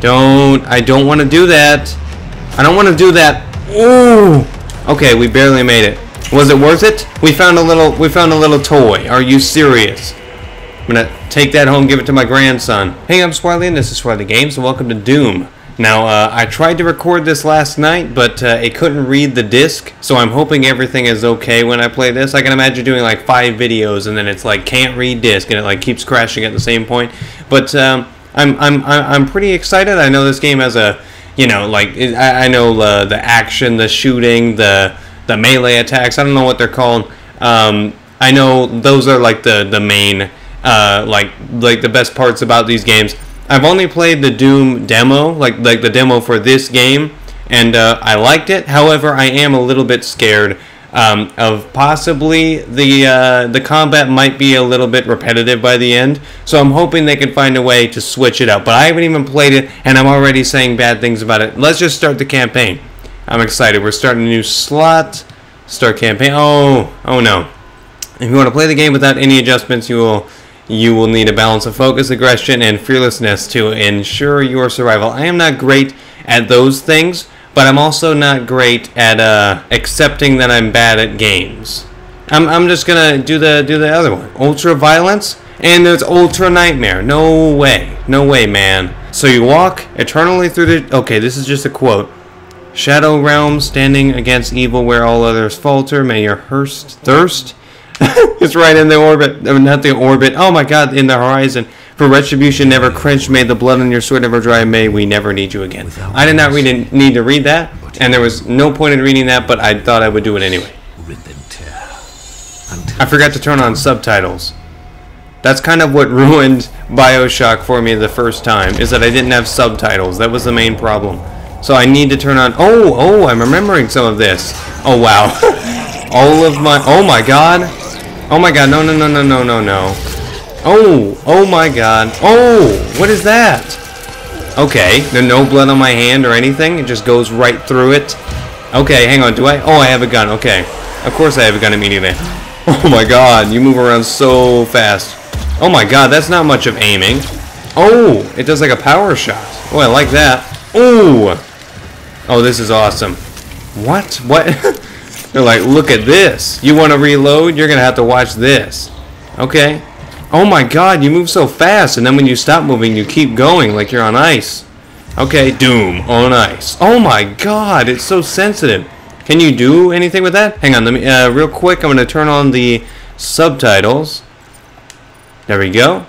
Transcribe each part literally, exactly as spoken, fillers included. Don't. I don't want to do that. I don't want to do that. Ooh. Okay, we barely made it. Was it worth it? We found a little. We found a little toy. Are you serious? I'm gonna take that home, give it to my grandson. Hey, I'm Swarley, and this is SwarleyGames, and welcome to Doom. Now, uh, I tried to record this last night, but uh, it couldn't read the disc, so I'm hoping everything is okay when I play this. I can imagine doing like five videos, and then it's like can't read disc, and it like keeps crashing at the same point. But um, I'm I'm I'm pretty excited. I know this game has a, you know, like it, I, I know uh, the action, the shooting, the the melee attacks. I don't know what they're called. Um, I know those are like the the main uh, like like the best parts about these games. I've only played the Doom demo, like like the demo for this game, and uh, I liked it. However, I am a little bit scared um, of possibly the uh, the combat might be a little bit repetitive by the end. So I'm hoping they can find a way to switch it up. But I haven't even played it, and I'm already saying bad things about it. Let's just start the campaign. I'm excited. We're starting a new slot. Start campaign. Oh, oh no. If you want to play the game without any adjustments, you will... You will need a balance of focus, aggression, and fearlessness to ensure your survival. I am not great at those things, but I'm also not great at uh, accepting that I'm bad at games. I'm, I'm just gonna do the do the other one. Ultra violence, and there's ultra nightmare. No way, no way, man. So you walk eternally through the. Okay, this is just a quote. Shadow realm, standing against evil where all others falter. May your thirst thirst. It's right in the orbit, I mean, not the orbit, oh my god, in the horizon. For retribution never quench, may the blood on your sword never dry, may we never need you again. I did not read, need to read that, and there was no point in reading that, but I thought I would do it anyway. I forgot to turn on subtitles. That's kind of what ruined Bioshock for me the first time, is that I didn't have subtitles. That was the main problem. So I need to turn on, oh, oh, I'm remembering some of this. Oh wow. All of my, oh my god. Oh my god, no, no, no, no, no, no, no. Oh, oh my god. Oh, what is that? Okay, there's no blood on my hand or anything. It just goes right through it. Okay, hang on, do I? Oh, I have a gun, okay. Of course I have a gun immediately. Oh my god, you move around so fast. Oh my god, that's not much of aiming. Oh, it does like a power shot. Oh, I like that. Oh, oh, this is awesome. What? What? They're like, look at this. You want to reload? You're going to have to watch this. Okay. Oh my god, you move so fast. And then when you stop moving, you keep going like you're on ice. Okay, Doom on ice. Oh my god, it's so sensitive. Can you do anything with that? Hang on, let me, uh, real quick, I'm going to turn on the subtitles. There we go.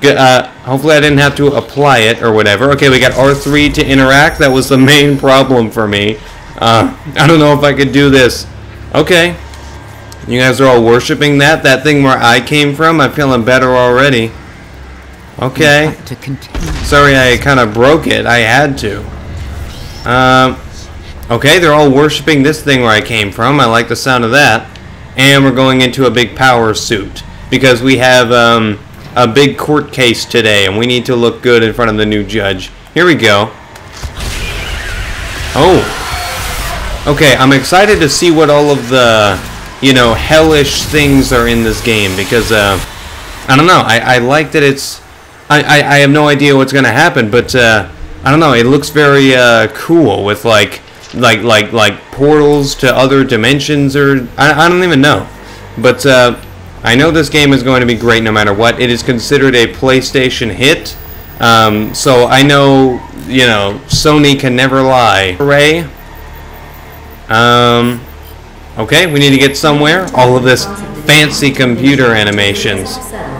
Good, uh, hopefully I didn't have to apply it or whatever. Okay, we got R three to interact. That was the main problem for me. Uh, I don't know if I could do this. Okay. You guys are all worshiping that? That thing where I came from? I'm feeling better already. Okay. Sorry I kind of broke it. I had to. Um, okay, they're all worshiping this thing where I came from. I like the sound of that. And we're going into a big power suit. Because we have um, a big court case today. And we need to look good in front of the new judge. Here we go. Oh. Okay, I'm excited to see what all of the, you know, hellish things are in this game, because, uh, I don't know, I, I like that it's, I, I, I have no idea what's going to happen, but, uh, I don't know, it looks very, uh, cool with, like, like, like, like, portals to other dimensions, or, I, I don't even know, but, uh, I know this game is going to be great no matter what. It is considered a PlayStation hit, um, so I know, you know, Sony can never lie. Hooray. Um, okay, we need to get somewhere. All of this fancy computer animations.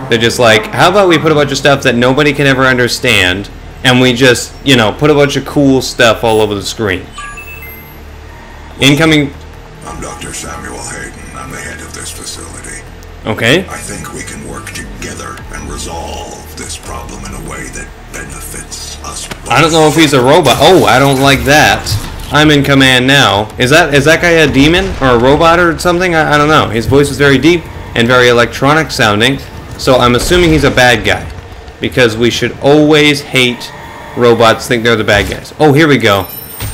They're just like, how about we put a bunch of stuff that nobody can ever understand, and we just, you know, put a bunch of cool stuff all over the screen. Incoming. I'm Doctor Samuel Hayden. I'm the head of this facility. Okay. I think we can work together and resolve this problem in a way that benefits us both. I don't know if he's a robot. Oh, I don't like that. I'm in command now. Is that is that guy a demon or a robot or something? I, I don't know. His voice is very deep and very electronic sounding, so I'm assuming he's a bad guy, because we should always hate robots, think they're the bad guys. Oh, here we go.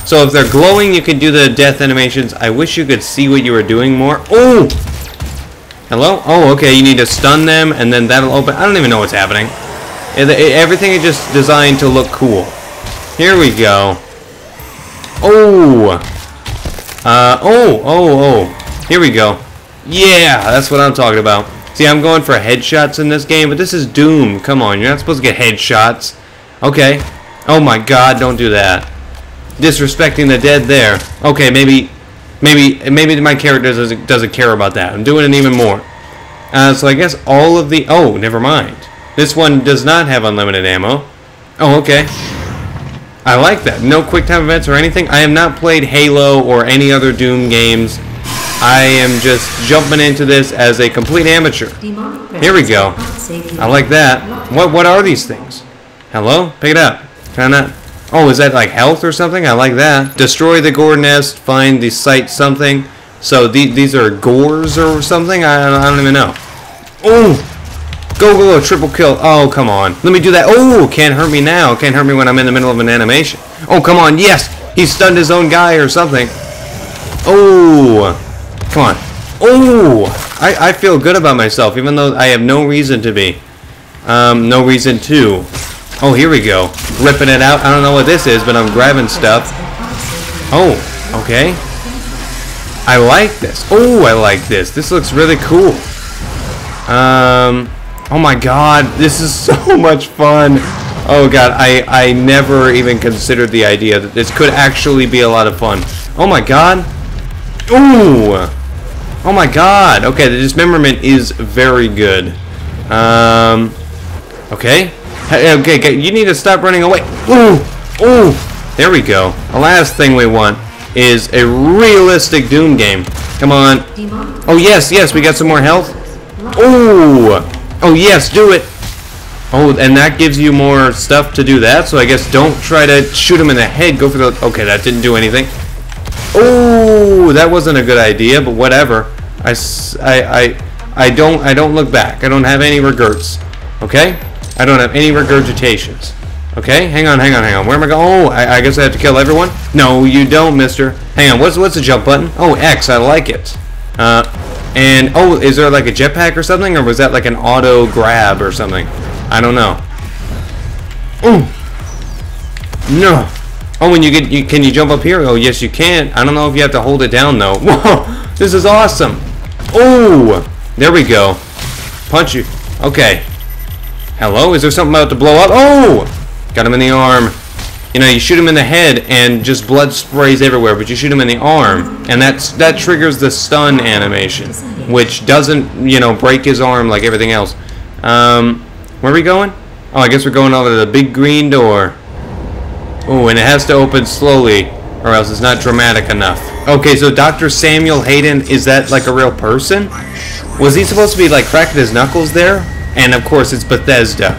So if they're glowing, you can do the death animations. I wish you could see what you were doing more. Oh! Hello? Oh, okay, you need to stun them, and then that'll open. I don't even know what's happening. It, it, everything is just designed to look cool. Here we go. Oh! Uh, oh, oh, oh. Here we go. Yeah, that's what I'm talking about. See, I'm going for headshots in this game, but this is Doom. Come on, you're not supposed to get headshots. Okay. Oh my god, don't do that. Disrespecting the dead there. Okay, maybe... Maybe maybe my character doesn't, doesn't care about that. I'm doing it even more. Uh, so I guess all of the... Oh, never mind. This one does not have unlimited ammo. Oh, okay. I like that. No quick time events or anything. I have not played Halo or any other Doom games. I am just jumping into this as a complete amateur. Here we go. I like that. What, what are these things? Hello? Pick it up. Can I not... Oh, is that like health or something? I like that. Destroy the gore nest, find the site something. So the, these are gores or something? I, I don't even know. Oh! Go, go, go, triple kill. Oh, come on. Let me do that. Oh, can't hurt me now. Can't hurt me when I'm in the middle of an animation. Oh, come on. Yes! He stunned his own guy or something. Oh! Come on. Oh! I, I feel good about myself, even though I have no reason to be. Um, no reason to. Oh, here we go. Ripping it out. I don't know what this is, but I'm grabbing stuff. Oh, okay. I like this. Oh, I like this. This looks really cool. Um, oh my god. This is so much fun. Oh god, I, I never even considered the idea that this could actually be a lot of fun. Oh my god. Ooh. Oh my god. Okay, the dismemberment is very good. Um, okay. Okay, you need to stop running away. Ooh, ooh. There we go. The last thing we want is a realistic Doom game. Come on. Oh, yes, yes, we got some more health. Ooh. Oh, yes, do it. Oh, and that gives you more stuff to do that, so I guess don't try to shoot him in the head. Go for the... Okay, that didn't do anything. Ooh, that wasn't a good idea, but whatever. I, I, I, I, don't, I don't look back. I don't have any regrets. Okay? I don't have any regurgitations. Okay, hang on, hang on, hang on. Where am I going? Oh, I, I guess I have to kill everyone? No, you don't, mister. Hang on, what's what's the jump button? Oh, X, I like it. Uh, and, oh, is there like a jetpack or something? Or was that like an auto grab or something? I don't know. Oh, no. Oh, when you get, you, can you jump up here? Oh, yes, you can. I don't know if you have to hold it down, though. Whoa, this is awesome. Oh, there we go. Punch you. Okay. Hello? Is there something about to blow up? Oh! Got him in the arm. You know, you shoot him in the head and just blood sprays everywhere, but you shoot him in the arm, and that's that triggers the stun animation, which doesn't, you know, break his arm like everything else. Um, where are we going? Oh, I guess we're going over to the big green door. Oh, and it has to open slowly, or else it's not dramatic enough. Okay, so Doctor Samuel Hayden, is that like a real person? Was he supposed to be like cracking his knuckles there? And of course it's Bethesda,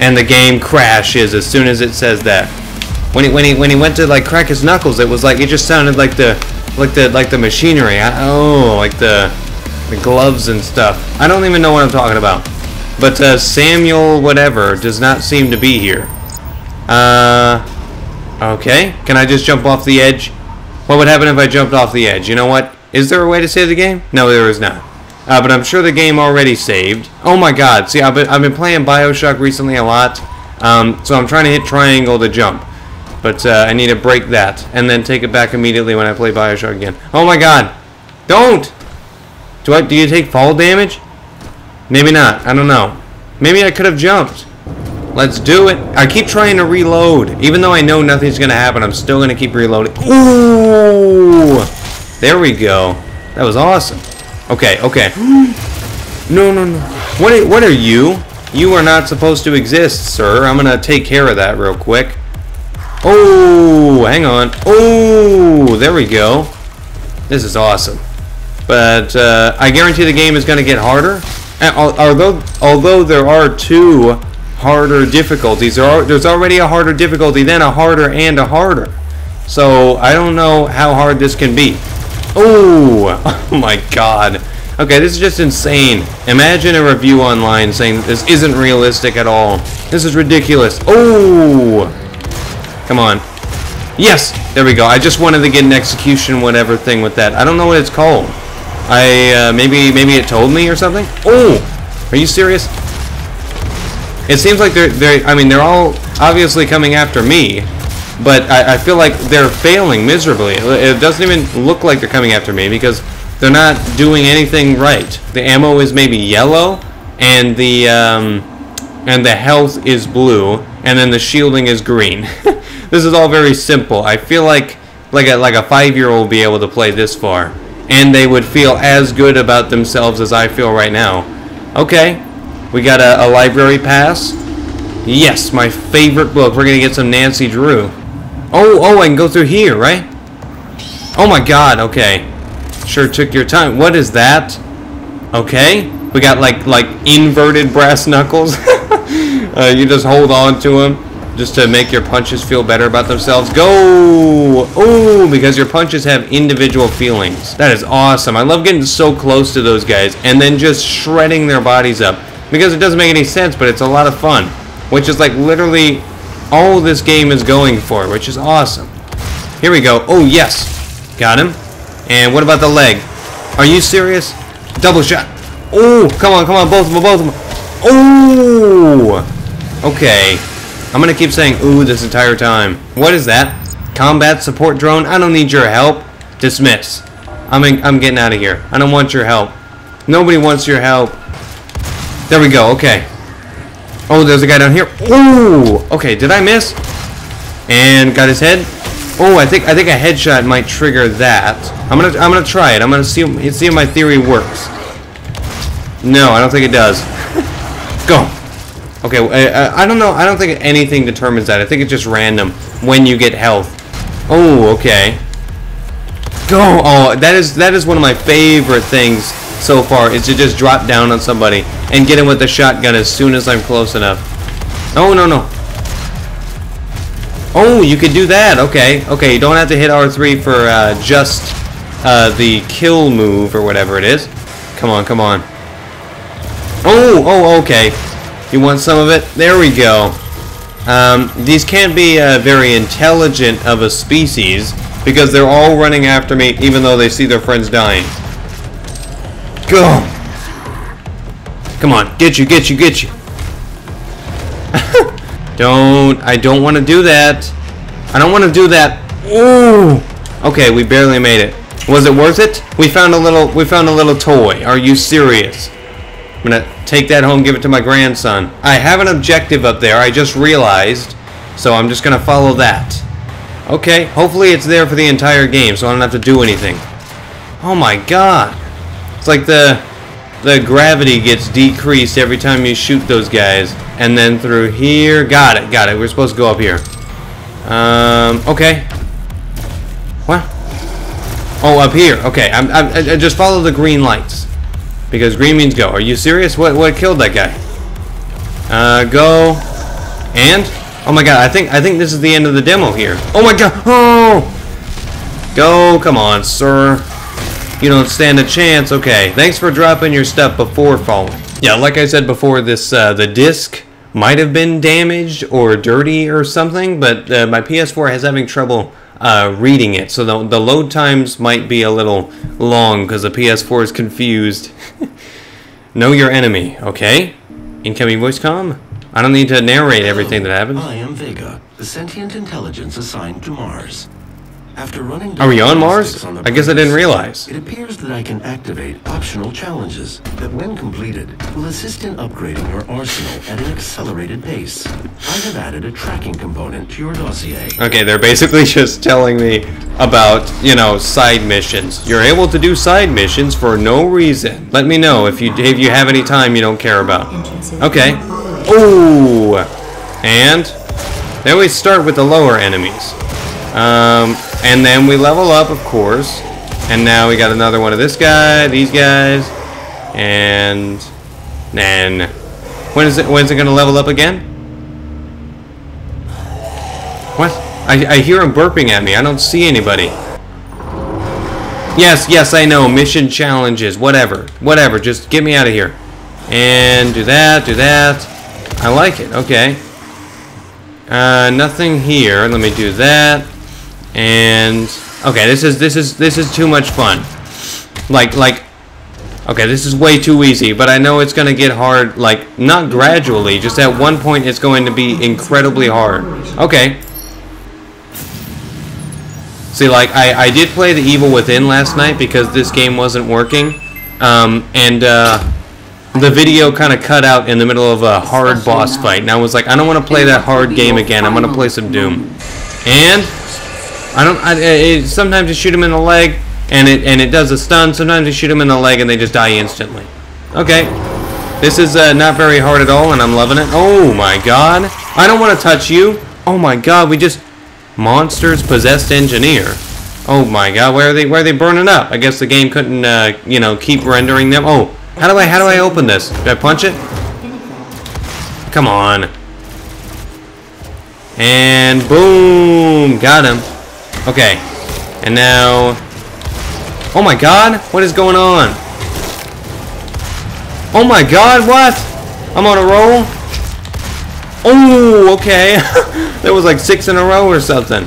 and the game crashes as soon as it says that. When he when he when he went to like crack his knuckles, it was like it just sounded like the like the like the machinery. I, oh, like the the gloves and stuff. I don't even know what I'm talking about. But uh, Samuel whatever does not seem to be here. Uh, okay. Can I just jump off the edge? What would happen if I jumped off the edge? You know what? Is there a way to save the game? No, there is not. Uh, but I'm sure the game already saved. Oh my god, see, I've been, I've been playing Bioshock recently a lot, um, so I'm trying to hit triangle to jump. But uh, I need to break that, and then take it back immediately when I play Bioshock again. Oh my god! Don't! Do I? Do you take fall damage? Maybe not, I don't know. Maybe I could have jumped. Let's do it. I keep trying to reload. Even though I know nothing's going to happen, I'm still going to keep reloading. Ooh! There we go. That was awesome. Okay, okay. No, no, no. What are, what are you? You are not supposed to exist, sir. I'm gonna take care of that real quick. Oh, hang on. Oh, there we go. This is awesome. But uh, I guarantee the game is gonna get harder. And, although, although there are two harder difficulties, there are, there's already a harder difficulty, then a harder and a harder. So I don't know how hard this can be. Oh, oh my god. Okay, this is just insane. Imagine a review online saying this isn't realistic at all. This is ridiculous. Oh! Come on. Yes! There we go. I just wanted to get an execution whatever thing with that. I don't know what it's called. I, uh, maybe, maybe it told me or something? Oh! Are you serious? It seems like they're, they're I mean, they're all obviously coming after me, but I, I feel like they're failing miserably. It doesn't even look like they're coming after me because they're not doing anything right. The ammo is maybe yellow, and the um, and the health is blue, and then the shielding is green. This is all very simple. I feel like like a like a five-year-old be able to play this far, and they would feel as good about themselves as I feel right now. Okay, we got a, a library pass. Yes, my favorite book. We're gonna get some Nancy Drew. Oh, oh, I can go through here, right? Oh my God. Okay, sure took your time. What is that? Okay, we got like like inverted brass knuckles. uh, you just hold on to them. Just to make your punches feel better about themselves. Go! Oh, because your punches have individual feelings. That is awesome. I love getting so close to those guys and then just shredding their bodies up. Because it doesn't make any sense, but it's a lot of fun. Which is like literally all this game is going for, which is awesome. Here we go. Oh, yes. Got him. And what about the leg? Are you serious? Double shot. Oh, come on, come on. Both of them, both of them. Oh! Okay. I'm gonna keep saying ooh this entire time. What is that? Combat support drone? I don't need your help. Dismiss. I'm, in, I'm getting out of here. I don't want your help. Nobody wants your help. There we go. Okay. Oh, there's a guy down here. Ooh. Okay, did I miss? And got his head. Oh, I think I think a headshot might trigger that. I'm gonna I'm gonna try it. I'm gonna see see if my theory works. No, I don't think it does. Go. Okay, I, I don't know. I don't think anything determines that. I think it's just random when you get health. Oh, okay. Go! Oh, that is that is one of my favorite things so far, is to just drop down on somebody and get him with the shotgun as soon as I'm close enough. Oh, no, no. Oh, you could do that. Okay, okay. You don't have to hit R three for uh, just uh, the kill move or whatever it is. Come on, come on. Oh, oh, okay. You want some of it? There we go. Um, these can't be uh, very intelligent of a species because they're all running after me even though they see their friends dying. Go! Come on, get you, get you, get you. Don't, I don't want to do that. I don't want to do that. Ooh! Okay, we barely made it. Was it worth it? We found a little, we found a little toy. Are you serious? I'm gonna take that home, give it to my grandson. I have an objective up there, I just realized, so I'm just gonna follow that. Okay, hopefully it's there for the entire game, so I don't have to do anything. Oh my God. It's like the the gravity gets decreased every time you shoot those guys. And then through here, got it, got it. We're supposed to go up here. Um, okay. What? Oh, up here, okay. I'm, I'm, I just follow the green lights. Because green means go. Are you serious? What what killed that guy? Uh, go. And? Oh my God, I think I think this is the end of the demo here. Oh my God. Oh! Go, come on, sir. You don't stand a chance. Okay. Thanks for dropping your stuff before falling. Yeah, like I said before, this uh, the disc might have been damaged or dirty or something, but uh, my P S four has having trouble Uh, reading it, so the, the load times might be a little long because the P S four is confused. Know your enemy, okay? Incoming voice comm. I don't need to narrate Hello. Everything that happened. I am Vega, the sentient intelligence assigned to Mars. After running. Are we on Mars? On I premise, guess I didn't realize. It appears that I can activate optional challenges that, when completed, will assist in upgrading your arsenal at an accelerated pace. I have added a tracking component to your dossier. Okay, they're basically just telling me about, you know, side missions. You're able to do side missions for no reason. Let me know if you if you have any time you don't care about. Okay. Ooh. And they always start with the lower enemies. Um, and then we level up, of course. And now we got another one of this guy, these guys, and then when is it? When's it gonna level up again? What? I I hear him burping at me. I don't see anybody. Yes, yes, I know. Mission challenges, whatever, whatever. Just get me out of here. And do that, do that. I like it. Okay. Uh, nothing here. Let me do that. And okay, this is this is this is too much fun. Like like Okay, this is way too easy, but I know it's going to get hard, like, not gradually, just at one point it's going to be incredibly hard. Okay. See, like, I, I did play The Evil Within last night because this game wasn't working, um, and uh, the video kind of cut out in the middle of a hard boss fight, and I was like, I don't want to play that hard game again, I'm going to play some Doom. And, I don't, I, it, sometimes you shoot him in the leg, and it and it does a stun. Sometimes you shoot them in the leg and they just die instantly. Okay, this is uh, not very hard at all, and I'm loving it. Oh my god, I don't want to touch you. Oh my god, we just monsters possessed engineer. Oh my god, where are they? Where are they burning up? I guess the game couldn't uh, you know, keep rendering them. Oh, how do I how do I open this? Do I punch it? Come on. And boom, got him. Okay, and now. Oh my god, what is going on? Oh my god, what? I'm on a roll? Oh, okay. There was like six in a row or something.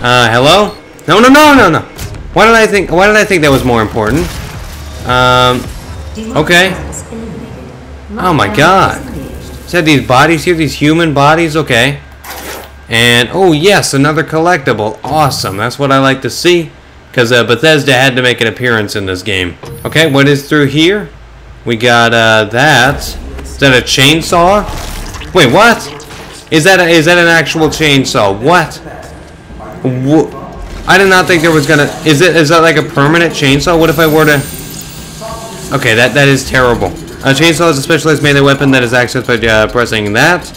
Uh, hello? No, no, no, no, no. Why did I think, why did I think that was more important? Um, okay. Oh my god. Is that these bodies here? These human bodies? Okay. And, oh yes, another collectible. Awesome, that's what I like to see. Because uh, Bethesda had to make an appearance in this game. Okay, what is through here? We got uh, that. Is that a chainsaw? Wait, what? Is that a, is that an actual chainsaw? What? Wh I did not think there was gonna. Is it? Is that like a permanent chainsaw? What if I were to? Okay, that that is terrible. A chainsaw is a specialized melee weapon that is accessed by uh, pressing that.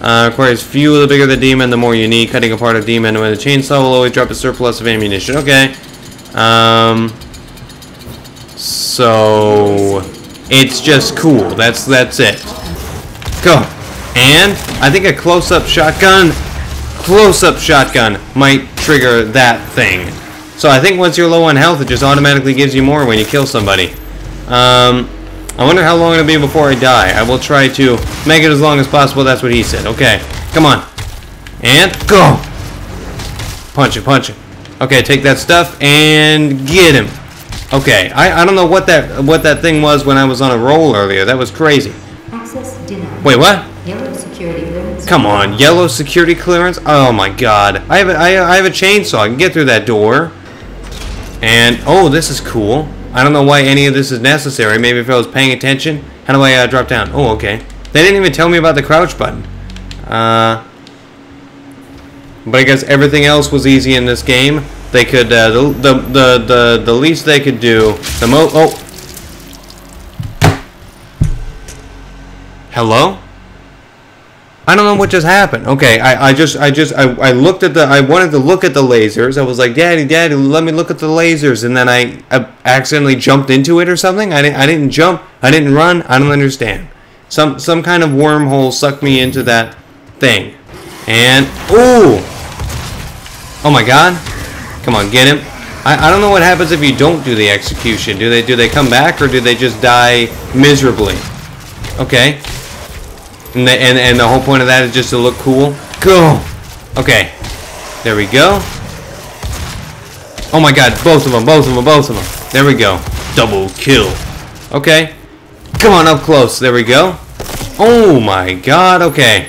Uh, requires few. The bigger the demon, the more you need. Cutting apart a demon with a chainsaw will always drop a surplus of ammunition. Okay. Um, so it's just cool. That's that's it. Go. And I think a close-up shotgun, close-up shotgun might trigger that thing. So I think once you're low on health, it just automatically gives you more when you kill somebody. Um, I wonder how long it'll be before I die. I will try to make it as long as possible. That's what he said. Okay, come on. And go. Punch it, punch it. Okay, take that stuff and get him. Okay, I, I don't know what that what that thing was when I was on a roll earlier. That was crazy. Access denied. Wait, what? Yellow security clearance. Come on, yellow security clearance. Oh my god, I have a, I, I have a chainsaw. I can get through that door. And oh, this is cool. I don't know why any of this is necessary. Maybe if I was paying attention. How do I uh, drop down? Oh, okay. They didn't even tell me about the crouch button. Uh. But I guess everything else was easy in this game. They could, uh, the, the, the, the, the least they could do, the mo- oh. Hello? I don't know what just happened. Okay, I, I just, I just, I, I looked at the, I wanted to look at the lasers. I was like, Daddy, Daddy, let me look at the lasers. And then I, I accidentally jumped into it or something. I didn't, I didn't jump. I didn't run. I don't understand. Some, some kind of wormhole sucked me into that thing. And, ooh! Oh my god. Come on, get him. I, I don't know what happens if you don't do the execution. Do they do they come back or do they just die miserably? Okay. And the, and, and the whole point of that is just to look cool. Go! Okay. There we go. Oh my god, both of them, both of them, both of them. There we go. Double kill. Okay. Come on, up close. There we go. Oh my god, okay. I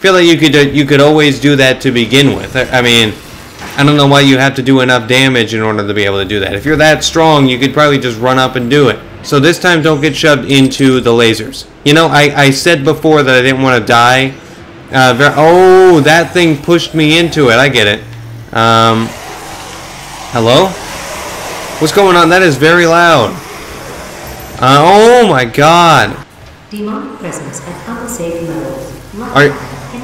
feel like you could, you could always do that to begin with. I, I mean... I don't know why you have to do enough damage in order to be able to do that. If you're that strong, you could probably just run up and do it. So this time, don't get shoved into the lasers. You know, I, I said before that I didn't want to die. Uh, oh, that thing pushed me into it. I get it. Um, hello? What's going on? That is very loud. Uh, oh my god. Demonic presence at unsafe levels. Are,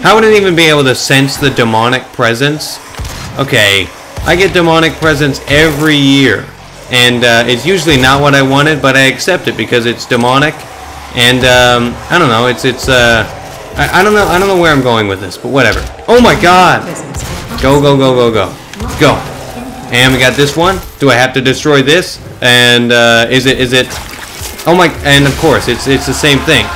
how would it even be able to sense the demonic presence? Okay, I get demonic presence every year, and uh, it's usually not what I wanted, but I accept it because it's demonic, and um, I don't know, it's, it's, uh, I, I don't know, I don't know where I'm going with this, but whatever. Oh my god! Go, go, go, go, go. Go. And we got this one. Do I have to destroy this? And, uh, is it, is it, oh my, and of course, it's, it's the same thing.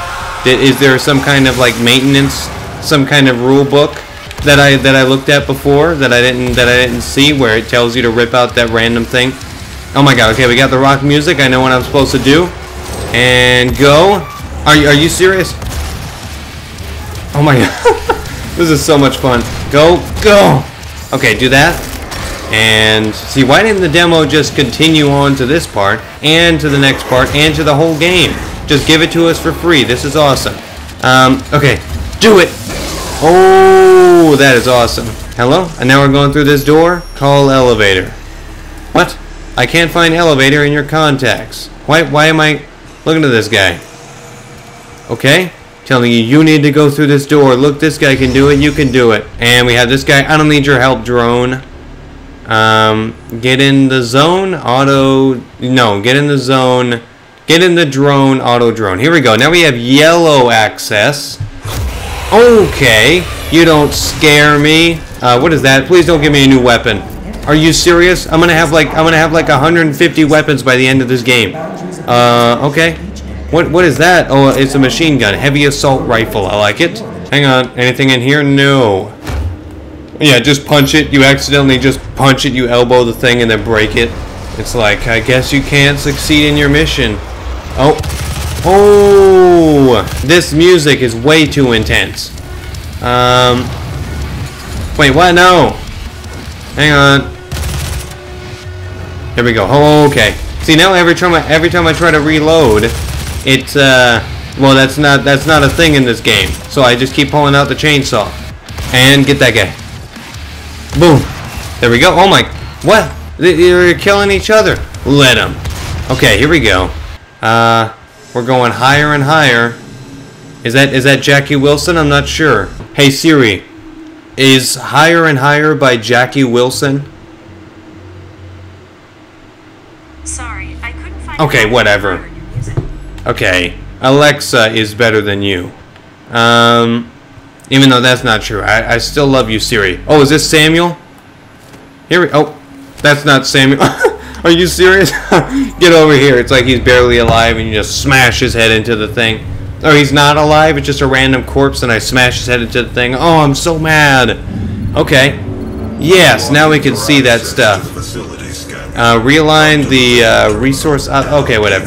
Is there some kind of, like, maintenance, some kind of rule book? That I that I looked at before that I didn't that I didn't see where it tells you to rip out that random thing. Oh my god! Okay, we got the rock music. I know what I'm supposed to do. And go. Are you, are you serious? Oh my god. This is so much fun. Go, go. Okay, do that. And see, why didn't the demo just continue on to this part and to the next part and to the whole game? Just give it to us for free. This is awesome. Um, okay, do it. Oh, that is awesome. Hello? And now we're going through this door. Call elevator. What? I can't find elevator in your contacts. Why, why am I looking at this guy? Okay. Telling you, you need to go through this door. Look, this guy can do it. You can do it. And we have this guy. I don't need your help, drone. Um, get in the zone. Auto. No, get in the zone. Get in the drone. Auto drone. Here we go. Now we have yellow access. Okay. You don't scare me. Uh, what is that? Please don't give me a new weapon. Are you serious? I'm gonna have like I'm gonna have like one hundred fifty weapons by the end of this game. Uh, okay. What what is that? Oh, it's a machine gun, heavy assault rifle. I like it. Hang on. Anything in here? No. Yeah, just punch it. You accidentally just punch it. You elbow the thing and then break it. It's like, I guess you can't succeed in your mission. Oh. Oh. This music is way too intense. Um. Wait, what? No. Hang on. There we go. Oh, okay. See, now every time I every time I try to reload, it's uh well that's not that's not a thing in this game. So I just keep pulling out the chainsaw. And get that guy. Boom. There we go. Oh my. What? They're killing each other. Let them. Okay, here we go. Uh, we're going higher and higher. Is that is that Jackie Wilson? I'm not sure. Hey Siri, is Higher and Higher by Jackie Wilson? Sorry, I couldn't find. Okay, whatever. Okay, Alexa is better than you. Um. Even though that's not true. I, I still love you, Siri. Oh, is this Samuel? Here we... Oh, that's not Samuel. Are you serious? Get over here. It's like he's barely alive and you just smash his head into the thing. Or he's not alive. It's just a random corpse and I smash his head into the thing. Oh, I'm so mad. Okay. Yes, now we can see that stuff. Uh, realign the uh, resource... Uh, okay, whatever.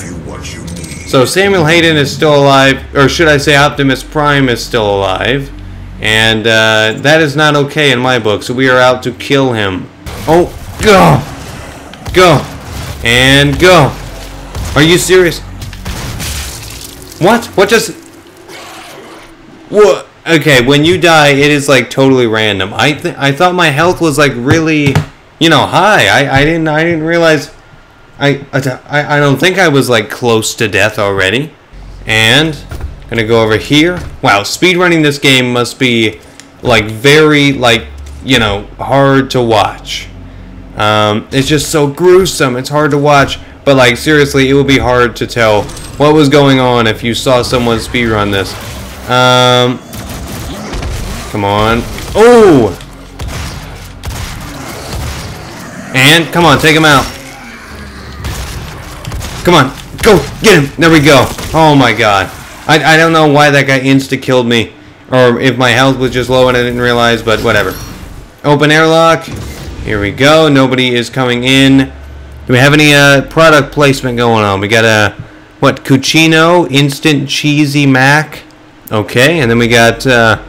So Samuel Hayden is still alive. Or should I say Optimus Prime is still alive. And uh, that is not okay in my book, so we are out to kill him. Oh, go! Go! And go! Are you serious? What? What just... What? Okay, when you die, it is like totally random. I th I thought my health was like really, you know, high. I, I didn't I didn't realize... I, I, I don't think I was like close to death already. And... Gonna go over here. Wow, speedrunning this game must be like very, like, you know, hard to watch. Um, it's just so gruesome, it's hard to watch. But like seriously, it would be hard to tell what was going on if you saw someone speedrun this. Um, come on. Oh! And come on, take him out. Come on, go, get him. There we go. Oh my god. I, I don't know why that guy insta-killed me, or if my health was just low and I didn't realize, but whatever. Open airlock. Here we go. Nobody is coming in. Do we have any uh, product placement going on? We got a, what, Cucino, Instant Cheesy Mac. Okay, and then we got, uh,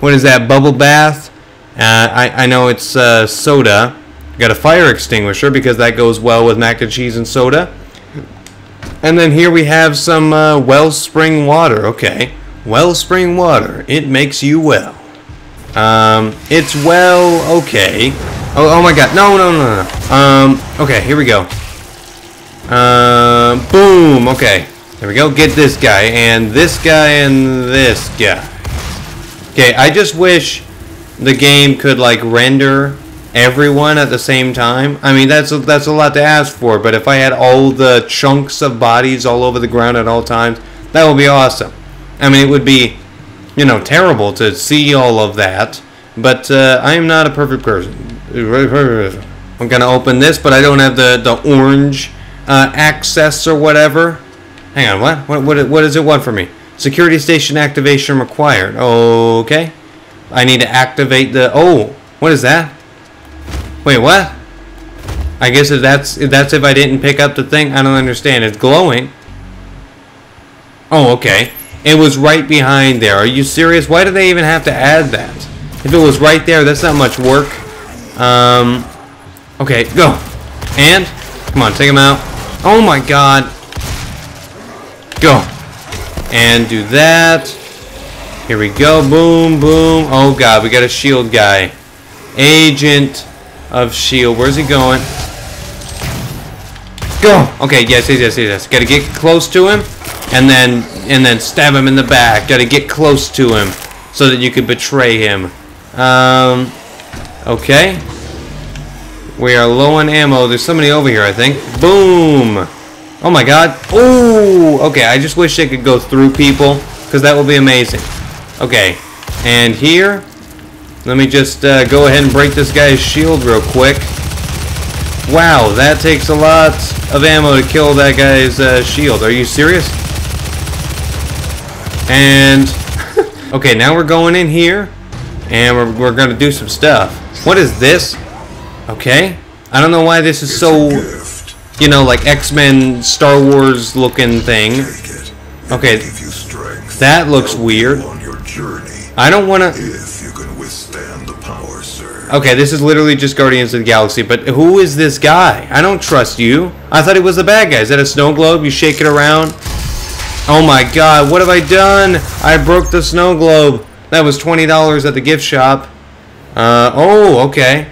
what is that, Bubble Bath? Uh, I, I know it's uh, soda. We got a fire extinguisher because that goes well with mac and cheese and soda. And then here we have some uh, wellspring water. Okay, wellspring water. It makes you well. Um, it's well okay. Oh, oh my God! No, no, no, no. Um, okay, here we go. Um, uh, boom. Okay, there we go. Get this guy and this guy and this guy. Okay, I just wish the game could like render everyone at the same time. I mean, that's a, that's a lot to ask for, but if I had all the chunks of bodies all over the ground at all times, that would be awesome. I mean, it would be, you know, terrible to see all of that, but uh, I am not a perfect person. I'm gonna open this, but I don't have the, the orange uh, access or whatever. Hang on, what? What, what? what does it want from me? Security station activation required. Okay. I need to activate the... Oh, what is that? Wait, what? I guess if that's if that's if I didn't pick up the thing, I don't understand. It's glowing. Oh, okay. It was right behind there. Are you serious? Why do they even have to add that? If it was right there, that's not much work. Um, okay, go. And, come on, take him out. Oh my god. Go. And do that. Here we go. Boom, boom. Oh god, we got a shield guy. Agent of shield. Where's he going? Go. Okay, yes, yes, yes, yes. Gotta get close to him, and then and then stab him in the back. Gotta get close to him so that you can betray him. Um, okay. We are low on ammo. There's somebody over here, I think. Boom. Oh my god. Ooh. Okay, I just wish they could go through people, because that would be amazing. Okay. And here, let me just uh, go ahead and break this guy's shield real quick. Wow, that takes a lot of ammo to kill that guy's uh, shield. Are you serious? And, okay, now we're going in here, and we're, we're going to do some stuff. What is this? Okay. I don't know why this is it's so, you know, like X-Men, Star Wars looking thing. Okay, that looks weird. On your journey, I don't want to... Okay, this is literally just Guardians of the Galaxy, but who is this guy? I don't trust you. I thought he was the bad guy. Is that a snow globe? You shake it around. Oh my god, what have I done? I broke the snow globe. That was twenty dollars at the gift shop. Uh, oh, okay.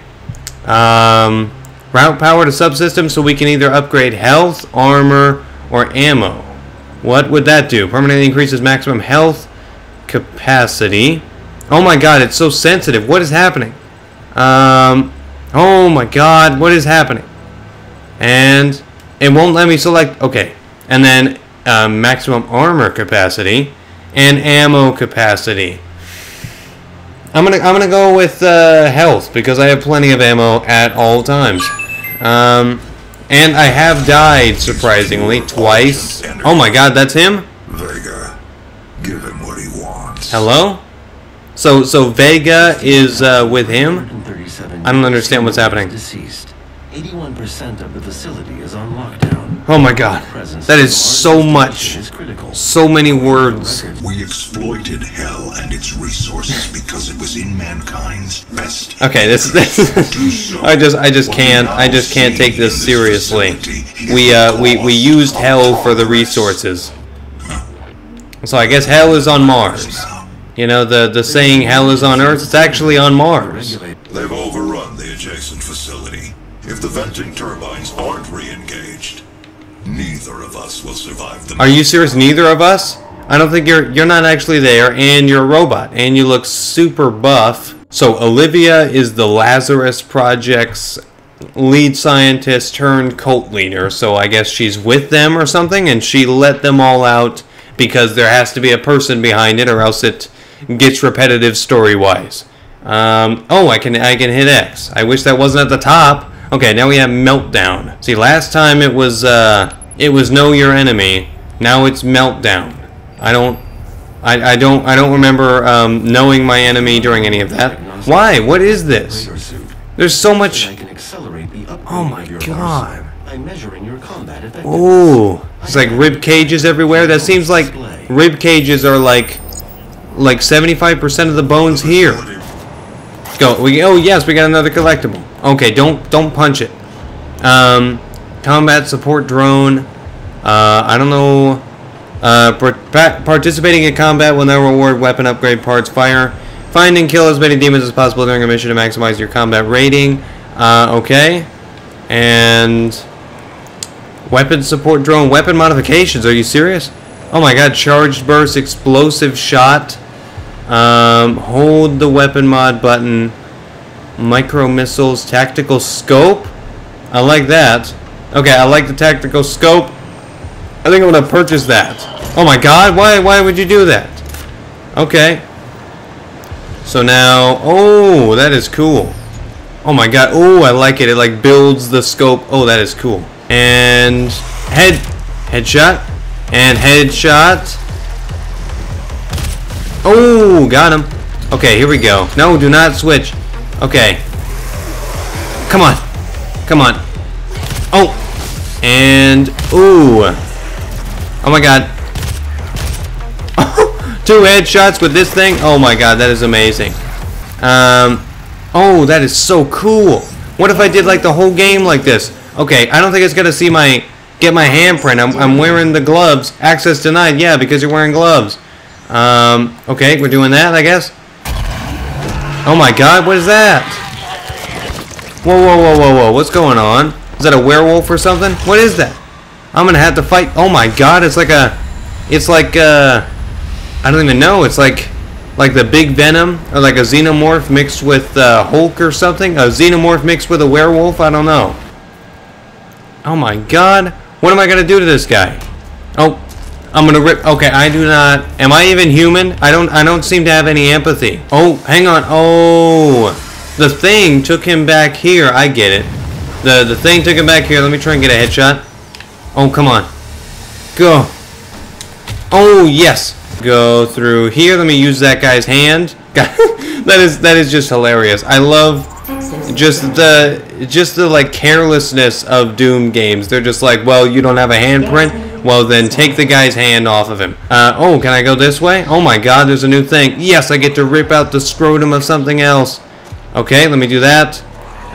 Um, route power to subsystem so we can either upgrade health, armor, or ammo. What would that do? Permanently increases maximum health capacity. Oh my god, it's so sensitive. What is happening? Um, oh my god, what is happening? And it won't let me select... Okay, and then... Uh, maximum armor capacity and ammo capacity. I'm gonna I'm gonna go with uh, health, because I have plenty of ammo at all times. Um, and I have died surprisingly twice. Oh my god, that's him? Vega, give him what he wants. Hello? So so Vega is uh, with him? I don't understand what's happening. Deceased. eighty-one percent of the facility is on lockdown. Oh my god. That is so much. So many words. We exploited hell and its resources because it was in mankind's best. Okay, this this I just I just can't I just can't take this seriously. We uh we we used hell for the resources. So I guess hell is on Mars. You know, the the saying hell is on Earth, it's actually on Mars. They've overrun the adjacent facility. If the venting turbines aren't re-engaged, neither of us will survive them. Are you serious? Neither of us? I don't think you're you're not actually there, and you're a robot, and you look super buff. So Olivia is the Lazarus Project's lead scientist turned cult leader, so I guess she's with them or something, and she let them all out because there has to be a person behind it, or else it gets repetitive story-wise. Um, oh, I can I can hit X. I wish that wasn't at the top. Okay, now we have Meltdown. See, last time it was, uh, it was Know Your Enemy. Now it's Meltdown. I don't, I, I don't, I don't remember, um, knowing my enemy during any of that. Why? What is this? There's so much... Oh my god. Ooh. It's like rib cages everywhere. That seems like rib cages are like, like seventy-five percent of the bones here. Go. We, oh yes, we got another collectible. Okay, don't don't punch it. Um, combat support drone. Uh, I don't know. Uh, par participating in combat will now reward weapon upgrade parts. Fire, find and kill as many demons as possible during a mission to maximize your combat rating. Uh, okay, and weapon support drone. Weapon modifications. Are you serious? Oh my god! Charged burst, explosive shot. Um, hold the weapon mod button. Micro missiles, tactical scope. I like that. Okay, I like the tactical scope. I think I'm gonna purchase that. Oh my god, why why would you do that? Okay. So now, oh, that is cool. Oh my god, oh, I like it. It like builds the scope. Oh, that is cool. And head headshot and headshot. Oh, got him. Okay, here we go. No, do not switch. Okay. Come on. Come on. Oh. And ooh. Oh my god. Two headshots with this thing. Oh my god, that is amazing. Um, oh, that is so cool. What if I did like the whole game like this? Okay, I don't think it's gonna see my get my handprint. I'm I'm wearing the gloves. Access denied. Yeah, because you're wearing gloves. Um, okay, we're doing that, I guess. Oh my god, what is that? Whoa, whoa, whoa, whoa, whoa! What's going on? Is that a werewolf or something? What is that? I'm gonna have to fight. Oh my god, it's like a, it's like uh, I don't even know. It's like, like the big Venom or like a xenomorph mixed with uh, Hulk or something. A xenomorph mixed with a werewolf. I don't know. Oh my god, what am I gonna do to this guy? Oh. I'm gonna rip. Okay, I do not. Am I even human? I don't. I don't seem to have any empathy. Oh, hang on. Oh, the thing took him back here. I get it. The the thing took him back here. Let me try and get a headshot. Oh, come on. Go. Oh yes. Go through here. Let me use that guy's hand. God, that is that is just hilarious. I love just the just the like carelessness of Doom games. They're just like, well, you don't have a handprint. Well, then take the guy's hand off of him. Uh, oh, can I go this way? Oh my god, there's a new thing. Yes, I get to rip out the scrotum of something else. Okay, let me do that.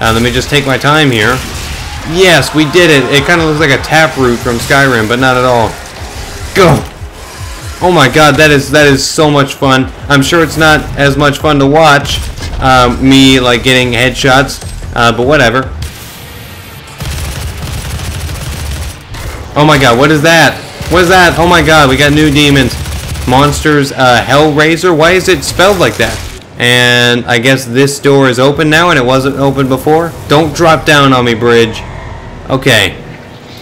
Uh, let me just take my time here. Yes, we did it. It kind of looks like a taproot from Skyrim, but not at all. Go! Oh my god, that is that is so much fun. I'm sure it's not as much fun to watch. Uh, me, like, getting headshots. Uh, but whatever. Oh my god, what is that? What is that? Oh my god, we got new demons. Monsters, uh, Hell Razor? Why is it spelled like that? And I guess this door is open now and it wasn't open before? Don't drop down on me, bridge. Okay.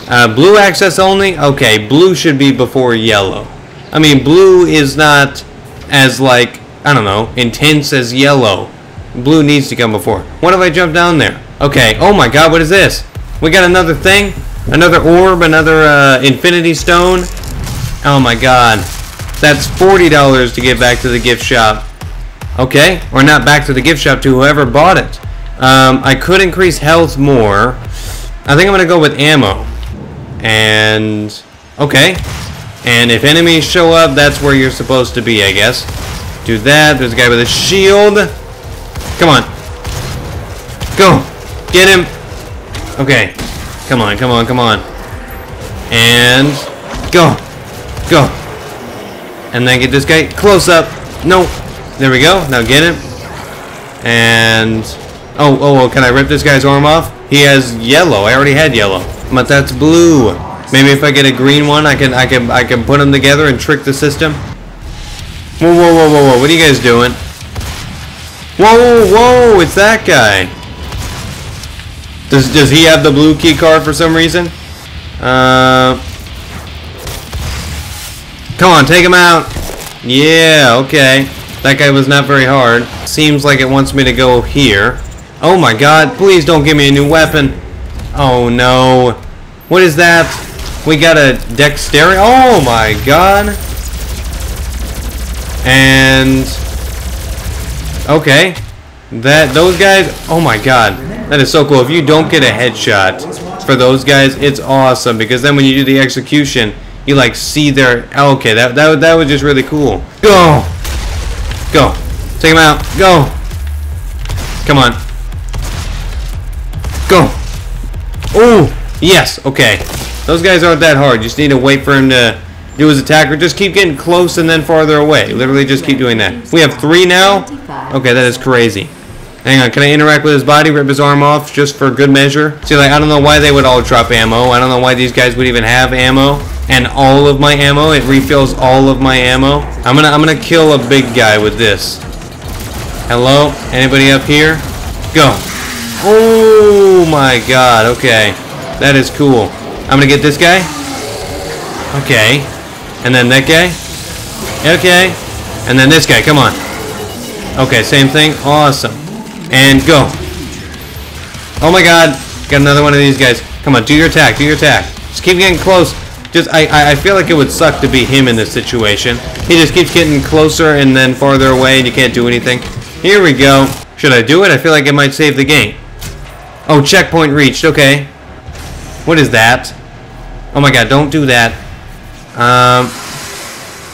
Uh, blue access only? Okay, blue should be before yellow. I mean, blue is not as, like, I don't know, intense as yellow. Blue needs to come before. What if I jump down there? Okay, oh my god, what is this? We got another thing? Another orb, another uh, infinity stone. Oh my god. That's forty dollars to give back to the gift shop. Okay, or not back to the gift shop, to whoever bought it. Um, I could increase health more. I think I'm going to go with ammo. And, okay. And if enemies show up, that's where you're supposed to be, I guess. Do that. There's a guy with a shield. Come on. Go. Get him. Okay. Come on, come on, come on. And go. Go. And then get this guy. Close up. No. There we go. Now get him. And oh, oh, oh, can I rip this guy's arm off? He has yellow. I already had yellow. But that's blue. Maybe if I get a green one, I can I can I can put them together and trick the system. Whoa, whoa, whoa, whoa, whoa. What are you guys doing? Whoa, whoa, it's that guy. Does, does he have the blue key card for some reason? Uh, come on, take him out. Yeah, okay. That guy was not very hard. Seems like it wants me to go here. Oh my god, please don't give me a new weapon. Oh no. What is that? We got a dexterity. Oh my god. And... okay. That, those guys, oh my god. That is so cool. If you don't get a headshot for those guys, it's awesome, because then when you do the execution, you like see their... oh, okay, that, that, that was just really cool. Go! Go. Take him out. Go! Come on. Go! Oh! Yes! Okay. Those guys aren't that hard. You just need to wait for him to do his attack, or just keep getting close and then farther away. Literally just keep doing that. We have three now? Okay, that is crazy. Hang on, can I interact with his body, rip his arm off, just for good measure? See, like, I don't know why they would all drop ammo. I don't know why these guys would even have ammo. And all of my ammo, it refills all of my ammo. I'm gonna, I'm gonna kill a big guy with this. Hello? Anybody up here? Go. Oh my god, okay. That is cool. I'm gonna get this guy. Okay. And then that guy. Okay. And then this guy, come on. Okay, same thing. Awesome. And go. Oh my god. Got another one of these guys. Come on, do your attack, do your attack. Just keep getting close. Just, I, I feel like it would suck to be him in this situation. He just keeps getting closer and then farther away and you can't do anything. Here we go. Should I do it? I feel like it might save the game. Oh, checkpoint reached. Okay. What is that? Oh my god, don't do that. Um.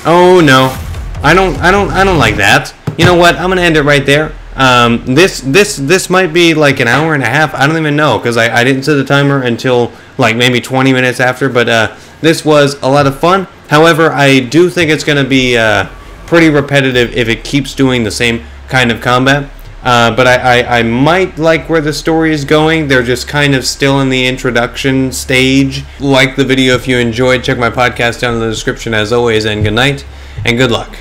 Oh no. I don't, I don't, I don't like that. You know what? I'm gonna end it right there. Um, this, this, this might be like an hour and a half. I don't even know, because I, I didn't set the timer until like maybe twenty minutes after. But uh, this was a lot of fun. However, I do think it's gonna be uh, pretty repetitive if it keeps doing the same kind of combat. Uh, but I, I, I might like where the story is going. They're just kind of still in the introduction stage. Like the video if you enjoyed. Check my podcast down in the description as always. And good night and good luck.